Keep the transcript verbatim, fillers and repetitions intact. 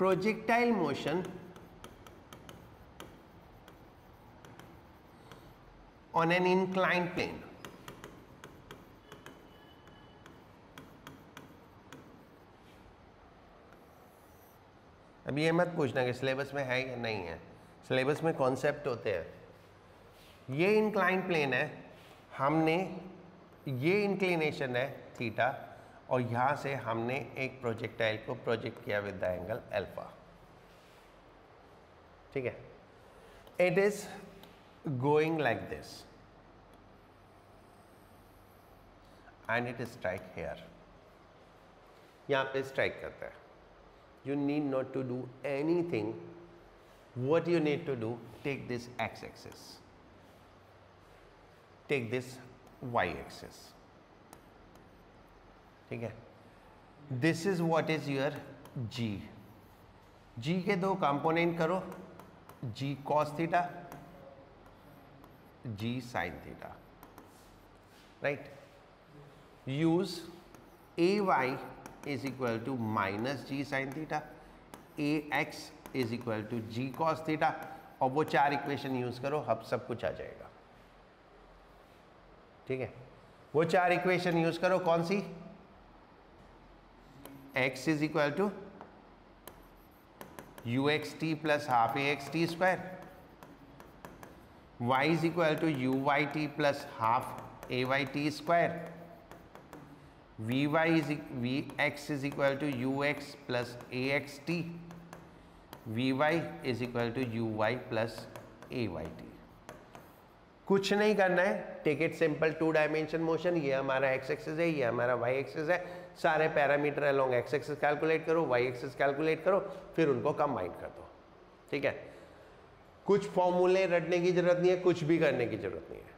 projectile motion on an inclined plane. अभी ये मत पूछना कि सिलेबस में है या नहीं है, सिलेबस में कॉन्सेप्ट होते हैं। ये इंक्लाइन प्लेन है, हमने ये इंक्लिनेशन है थीटा और यहाँ से हमने एक प्रोजेक्टाइल को प्रोजेक्ट किया विद द एंगल अल्फा, ठीक है। It is going like this and it is strike here, यहाँ पे स्ट्राइक करता है। You need not to do anything. What you need to do, take this x-axis, take this y-axis, ठीक है। This is what is your g. G के दो component करो, g cos theta, g sin theta, right? Use ay is equal to minus g sin theta, ax is equal to g cos theta और वो चार equation use करो, अब सब कुछ आ जाएगा, ठीक है। वो चार इक्वेशन यूज करो, कौन सी? x is equal to u x t plus half a x t square, y is equal to u y t plus half a y t square, Vy is, Vx is equal to Ux plus Axt, Vy is equal to Uy plus Ayt। कुछ नहीं करना है, take it simple, two dimension motion. ये हमारा x axis है, ये हमारा y axis है, सारे parameter along x axis calculate करो, y एक्सिस कैलकुलेट करो, फिर उनको कंबाइन कर दो, ठीक है। कुछ फॉर्मूले रटने की जरूरत नहीं है, कुछ भी करने की जरूरत नहीं है।